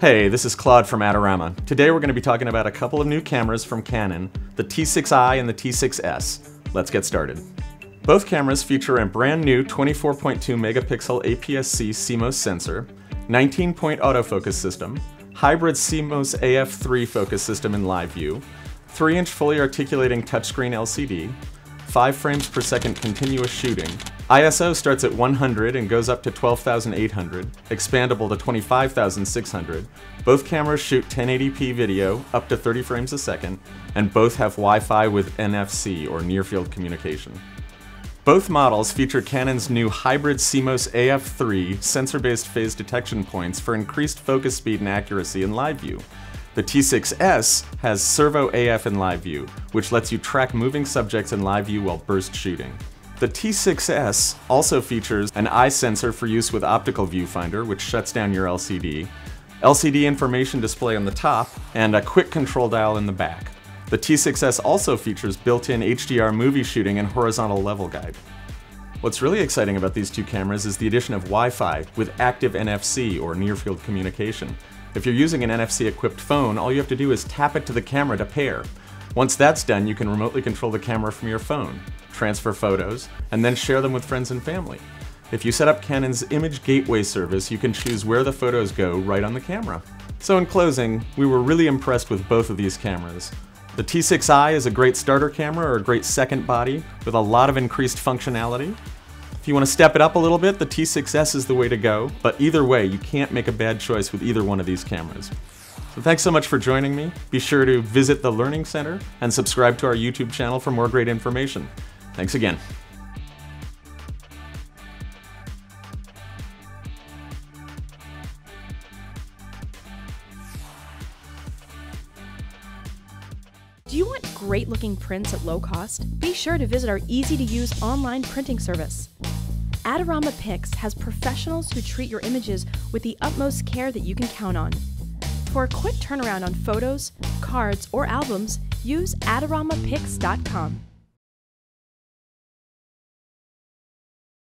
Hey, this is Claude from Adorama. Today we're going to be talking about a couple of new cameras from Canon, the T6i and the T6s. Let's get started. Both cameras feature a brand new 24.2 megapixel APS-C CMOS sensor, 19-point autofocus system, hybrid CMOS AF3 focus system in live view, 3-inch fully articulating touchscreen LCD, 5 frames per second continuous shooting, ISO starts at 100 and goes up to 12,800, expandable to 25,600. Both cameras shoot 1080p video up to 30 frames a second, and both have Wi-Fi with NFC or near-field communication. Both models feature Canon's new hybrid CMOS AF3 sensor-based phase detection points for increased focus speed and accuracy in live view. The T6s has servo AF in live view, which lets you track moving subjects in live view while burst shooting. The T6s also features an eye sensor for use with optical viewfinder, which shuts down your LCD information display on the top, and a quick control dial in the back. The T6s also features built-in HDR movie shooting and horizontal level guide. What's really exciting about these two cameras is the addition of Wi-Fi with active NFC or near-field communication. If you're using an NFC-equipped phone, all you have to do is tap it to the camera to pair. Once that's done, you can remotely control the camera from your phone, transfer photos, and then share them with friends and family. If you set up Canon's Image Gateway service, you can choose where the photos go right on the camera. So in closing, we were really impressed with both of these cameras. The T6i is a great starter camera or a great second body with a lot of increased functionality. If you want to step it up a little bit, the T6s is the way to go, but either way, you can't make a bad choice with either one of these cameras. So thanks so much for joining me. Be sure to visit the Learning Center and subscribe to our YouTube channel for more great information. Thanks again. Do you want great-looking prints at low cost? Be sure to visit our easy-to-use online printing service. AdoramaPix has professionals who treat your images with the utmost care that you can count on. For a quick turnaround on photos, cards, or albums, use AdoramaPix.com.